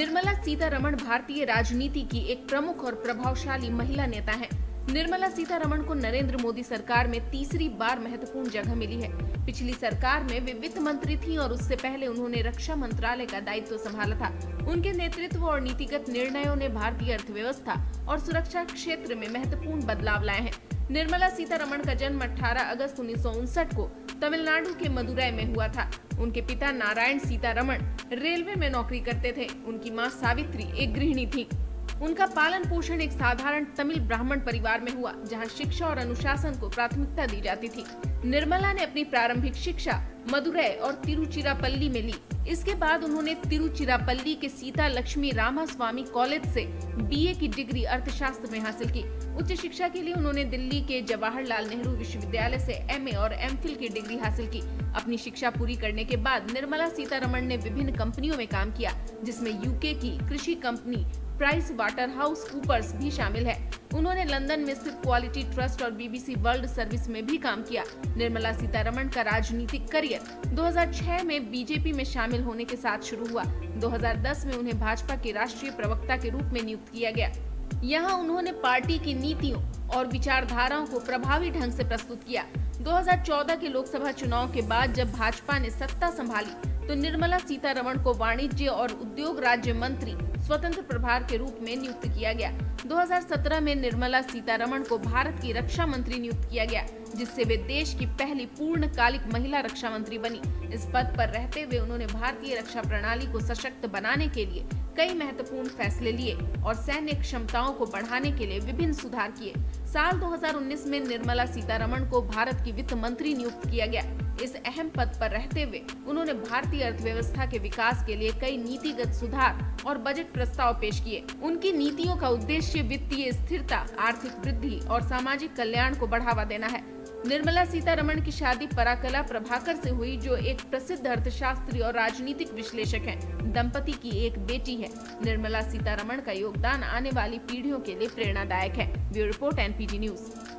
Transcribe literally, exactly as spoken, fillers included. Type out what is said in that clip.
निर्मला सीतारमण भारतीय राजनीति की एक प्रमुख और प्रभावशाली महिला नेता हैं। निर्मला सीतारमण को नरेंद्र मोदी सरकार में तीसरी बार महत्वपूर्ण जगह मिली है। पिछली सरकार में वे वित्त मंत्री थीं और उससे पहले उन्होंने रक्षा मंत्रालय का दायित्व संभाला था। उनके नेतृत्व और नीतिगत निर्णयों ने भारतीय अर्थव्यवस्था और सुरक्षा क्षेत्र में महत्वपूर्ण बदलाव लाए हैं। निर्मला सीतारमण का जन्म अठारह अगस्त उन्नीस सौ उनसठ को तमिलनाडु के मदुरै में हुआ था। उनके पिता नारायण सीतारमण रेलवे में नौकरी करते थे। उनकी मां सावित्री एक गृहिणी थी। उनका पालन पोषण एक साधारण तमिल ब्राह्मण परिवार में हुआ, जहां शिक्षा और अनुशासन को प्राथमिकता दी जाती थी। निर्मला ने अपनी प्रारंभिक शिक्षा मदुरै और तिरुचिरापल्ली में ली। इसके बाद उन्होंने तिरुचिरापल्ली के सीता लक्ष्मी रामास्वामी कॉलेज से बीए की डिग्री अर्थशास्त्र में हासिल की। उच्च शिक्षा के लिए उन्होंने दिल्ली के जवाहरलाल नेहरू विश्वविद्यालय से एमए और एमफिल की डिग्री हासिल की। अपनी शिक्षा पूरी करने के बाद निर्मला सीतारमण ने विभिन्न कंपनियों में काम किया, जिसमें यूके की कृषि कंपनी प्राइस वाटरहाउस कूपर्स भी शामिल है। उन्होंने लंदन में स्थित क्वालिटी ट्रस्ट और बीबीसी वर्ल्ड सर्विस में भी काम किया। निर्मला सीतारमण का राजनीतिक करियर दो हज़ार छह में बीजेपी में शामिल होने के साथ शुरू हुआ। दो हज़ार दस में उन्हें भाजपा के राष्ट्रीय प्रवक्ता के रूप में नियुक्त किया गया। यहाँ उन्होंने पार्टी की नीतियों और विचारधाराओं को प्रभावी ढंग से प्रस्तुत किया। दो हज़ार चौदह के लोकसभा चुनाव के बाद जब भाजपा ने सत्ता संभाली तो निर्मला सीतारमण को वाणिज्य और उद्योग राज्य मंत्री स्वतंत्र प्रभार के रूप में नियुक्त किया गया। दो हज़ार सत्रह में निर्मला सीतारमण को भारत की रक्षा मंत्री नियुक्त किया गया, जिससे वे देश की पहली पूर्णकालिक महिला रक्षा मंत्री बनी। इस पद पर रहते हुए उन्होंने भारतीय रक्षा प्रणाली को सशक्त बनाने के लिए कई महत्वपूर्ण फैसले लिए और सैन्य क्षमताओं को बढ़ाने के लिए विभिन्न सुधार किए। साल दो हज़ार उन्नीस में निर्मला सीतारमण को भारत की वित्त मंत्री नियुक्त किया गया। इस अहम पद पर रहते हुए उन्होंने भारतीय अर्थव्यवस्था के विकास के लिए कई नीतिगत सुधार और बजट प्रस्ताव पेश किए। उनकी नीतियों का उद्देश्य वित्तीय स्थिरता, आर्थिक वृद्धि और सामाजिक कल्याण को बढ़ावा देना है। निर्मला सीतारमण की शादी पराकला प्रभाकर से हुई, जो एक प्रसिद्ध अर्थशास्त्री और राजनीतिक विश्लेषक हैं। दंपति की एक बेटी है। निर्मला सीतारमण का योगदान आने वाली पीढ़ियों के लिए प्रेरणादायक है। Bureau report NPT news.